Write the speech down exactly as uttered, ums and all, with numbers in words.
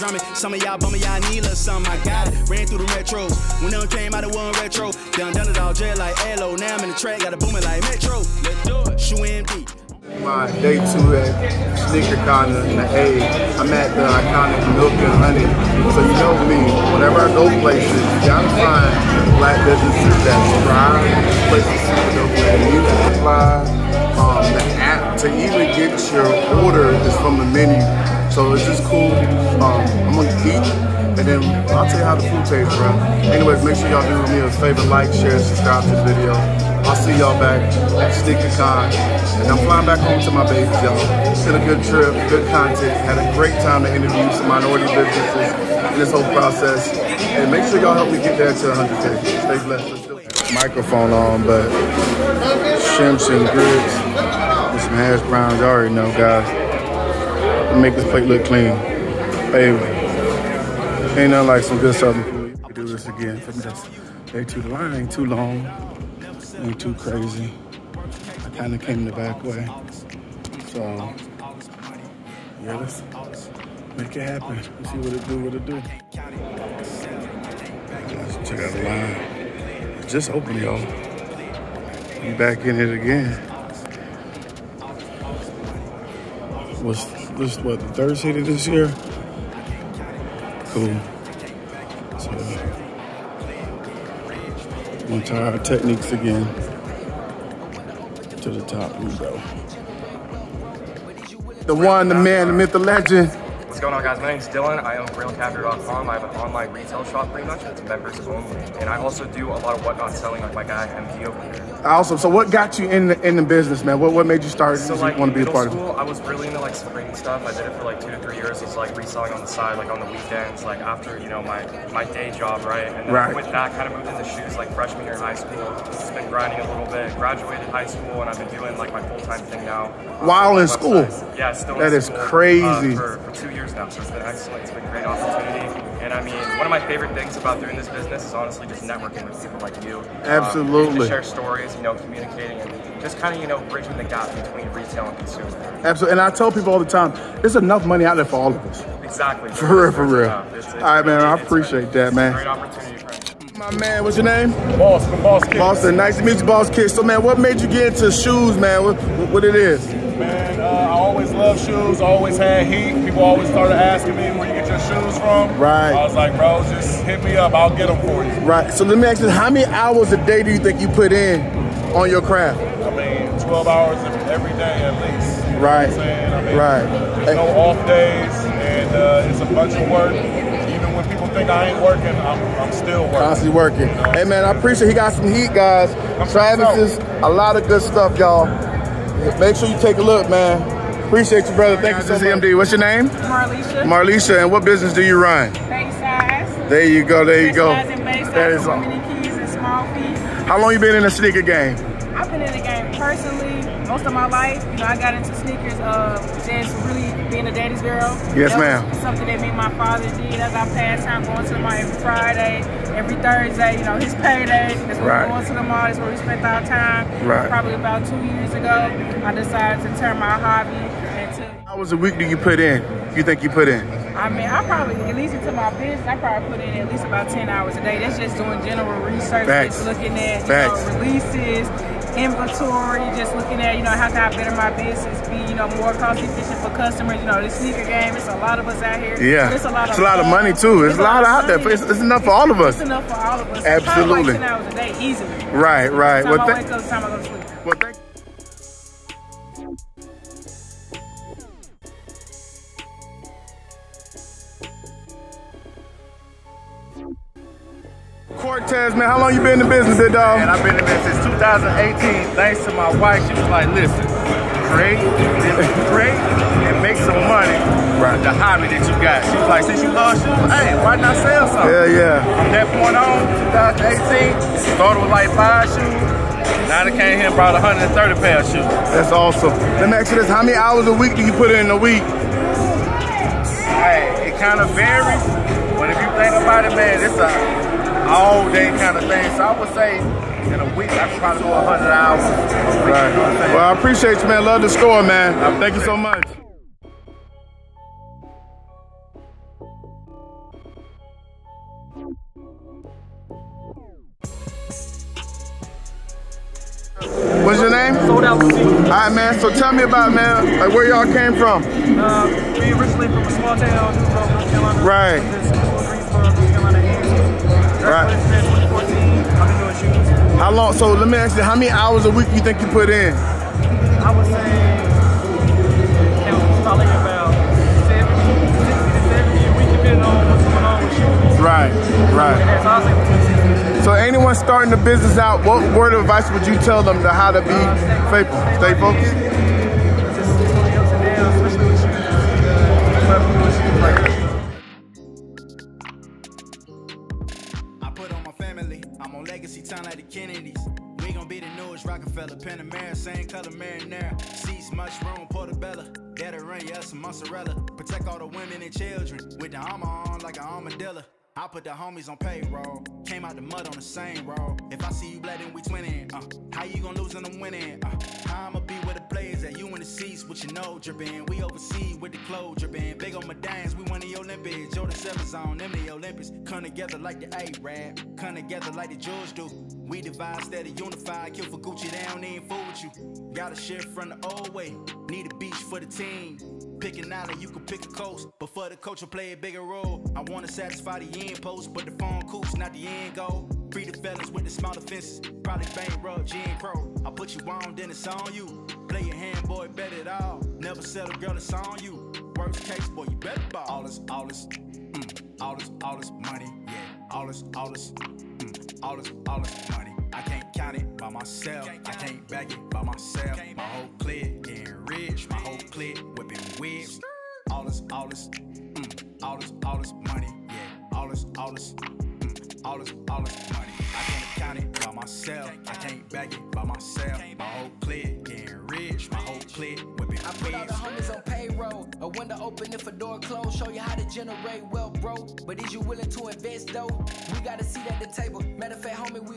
drumming. Some of y'all bumming, y'all need a little something. I got it. Ran through the retros. When them came out, it wasn't retro. Done done it all, dread like L O. Now I'm in the track, got a booming like Metro. Let's do it. Shoe M D. My day two at Sneakercon in the A. I'm at the iconic Milk and Honey. So you know me, whenever I go places, you gotta find black businesses that thrive, places that you can apply. Um, the app to even get your order is from the menu. So it's just cool. Um, I'm gonna eat, and then I'll tell you how the food tastes, bro. Anyways, make sure y'all do me a favor, like, share, subscribe to the video. I'll see y'all back at SneakerCon, and I'm flying back home to my babies, y'all. It's been a good trip, good content, had a great time to interview some minority businesses in this whole process, and make sure y'all help me get there to one hundred K. Stay blessed. Let's do it. Microphone on, but shrimps and grits with some hash browns, y'all already know, guys. Make this plate look clean, baby. Ain't nothing like some good something. We do this again from this day two. The line ain't too long. Ain't too crazy. I kind of came the back way. So, yeah, let's make it happen. Let's see what it do, what it do. Let's check out the line. It's just open, y'all. I'm back in it again. What's this, what, the third city this year? Cool. So, I'm gonna try our techniques again to the top, we go. The one, the man, the myth, the legend. What's going on, guys? My name's Dylan. I own Real Captor dot com. I have an online retail shop, pretty much. It's members only, and I also do a lot of WhatNot selling, like my guy M P over here. Awesome. So, what got you in the in the business, man? What what made you start? So, like, want to be a part of? Middle school, I was really into like spring stuff. I did it for like two to three years. It's like reselling on the side, like on the weekends, like after you know my my day job, right? And then right. With that, kind of moved into shoes like freshman year in high school. Just been grinding a little bit. Graduated high school, and I've been doing like my full time thing now. While in school? Yeah, still. That is crazy. Uh, for, for two years now, so it's been excellent. It's been a great opportunity. And I mean, one of my favorite things about doing this business is honestly just networking with people like you. Absolutely. Um, to share stories, you know, communicating, and just kind of, you know, bridging the gap between retail and consumer. Absolutely. And I tell people all the time, there's enough money out there for all of us. Exactly. For real, for real. It's, it's, all right, man, I appreciate that, man. Great opportunity, friend. My man, what's your name? Boston, Boss Kids. Boston, nice to meet you, Boss Kids. So, man, what made you get into shoes, man? What, what it is? Man, uh, I always loved shoes, I always had heat. People always started asking me where you get your shoes from. Right. I was like, bro, just hit me up, I'll get them for you. Right, so let me ask you, how many hours a day do you think you put in on your craft? I mean, twelve hours every day at least. You know right, what I'm saying? I mean, right. There's no off days, and uh, it's a bunch of work. When people think I ain't working, I'm, I'm still working. Constantly working. You know? Hey, man, I appreciate he got some heat, guys. I'm Travis is a lot of good stuff, y'all. Make sure you take a look, man. Appreciate you, brother. Thank you so much. M D. What's your name? Marleisha. Marleisha, and what business do you run? Bake size. There you go, there you go. That is awesome. How long you been in the sneaker game? I've been in the game personally most of my life. You know, I got into sneakers uh, just really being a daddy's girl. Yes, ma'am. Something that me and my father did as I passed time, going to the mall every Friday, every Thursday, you know, his payday. That's when right. we were going to the mall. That's where we spent our time. Right. Probably about two years ago, I decided to turn my hobby into... How was a week do you put in? You think you put in? I mean, I probably, at least into my business, I probably put in at least about ten hours a day. That's just doing general research, Facts. Just looking at, you Facts. Know, releases, inventory, just looking at, you know, how can I better my business, be, you know, more cost efficient for customers. You know, the sneaker game, it's a lot of us out here. Yeah, it's a lot, it's of, a lot of money too. It's, it's a lot, lot out money. There. It's, it's enough for all of us. It's enough for all of us. Absolutely. It's probably like ten hours a day, easily. Right, right. Well, I wake up, time I go to sleep. Well, thank Cortez, man, how long you been in the business, big dog? Man, I've been in the business since two thousand eighteen, thanks to my wife. She was like, listen, create, create, and make some money right. The hobby that you got. She was like, since you love shoes, hey, why not sell something? Yeah, yeah. From that point on, two thousand eighteen, started with like five shoes. Now they came here and brought one hundred thirty pair of shoes. That's awesome. Let me ask you this, how many hours a week do you put in a week? Hey, it kind of varies, but if you think about it, man, it's a all day kind of thing. So I would say in a week, I could probably go one hundred hours. Right. Well, I appreciate you, man. Love the score, man. Thank you so much. What's your name? Sold Out C. Alright, man, so tell me about, man, like where y'all came from. Uh, we originally from a small town, North Carolina. Right. Right. How long, so let me ask you, how many hours a week you think you put in? I would say it was probably about seventy, sixty to seventy a week, depending on what's going on with shoes. Right, right. So anyone starting the business out, what word of advice would you tell them to how to be uh, faithful? Stay focused. Just stay ups and downs, especially with shoes. I put on my family, I'm on legacy time like the Kennedys. We gon' be the newest Rockefeller, Panamera, same color marinara. Seats, mushroom, portobello, that'll run you up some mozzarella. Protect all the women and children with the armor on like an armadillo. I put the homies on payroll, came out the mud on the same roll. If I see you black, then we twinning. Uh, how you gon' lose in the winning? Uh, I'ma be with the players that you in the seats with your nose drippin'. We overseas with the clothes drippin'. Big on my dimes, we won the Olympics. Jordan Sevens on them the Olympics. Come together like the A-Rab, come together like the George do. We divide instead of unified. Kill for Gucci, they don't even fool with you. Gotta shift from the old way. Need a beach for the team. Pick an island, you can pick a coast. But for the culture, play a bigger role. I wanna satisfy the end post, but the phone coops, not the end goal. Free the fellas with the small offenses. Probably bankrupt, G N Pro. I put you on, then it's on you. Play your hand, boy, bet it all. Never settle, girl, it's on you. Worst case, boy, you better ball. All this, all this, mm, all this, all this money, yeah. All this, all this, mm, all this, all this money. I can't count it by myself. I can't bag it by myself. My whole clique getting rich. My whole clique whipping whips. All this, all this, mm, all this, all this money, yeah. All this, all this, mm, all this, all this money. I can't count it by myself. I can't bag it by myself. My whole clique getting rich. My whole clique whipping whips. I put all the homies on payroll. A window open if a door closed. Show you how to generate wealth, bro. But is you willing to invest though? We gotta see that at the table. Matter of fact, homie, we